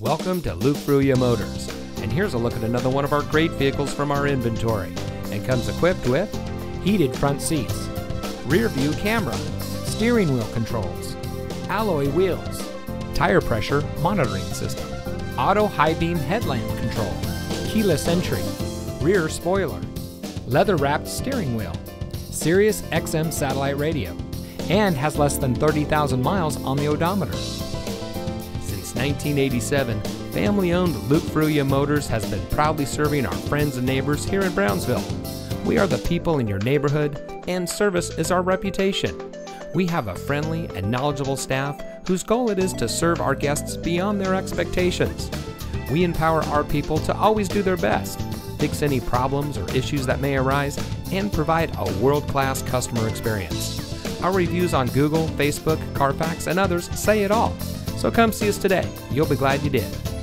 Welcome to Luke Fruia Motors, and here's a look at another one of our great vehicles from our inventory. It comes equipped with heated front seats, rear view camera, steering wheel controls, alloy wheels, tire pressure monitoring system, auto high beam headlamp control, keyless entry, rear spoiler, leather wrapped steering wheel, Sirius XM satellite radio, and has less than 30,000 miles on the odometer. 1987, family-owned Luke Fruia Motors has been proudly serving our friends and neighbors here in Brownsville. We are the people in your neighborhood, and service is our reputation. We have a friendly and knowledgeable staff whose goal it is to serve our guests beyond their expectations. We empower our people to always do their best, fix any problems or issues that may arise, and provide a world-class customer experience. Our reviews on Google, Facebook, Carfax, and others say it all. So come see us today. You'll be glad you did.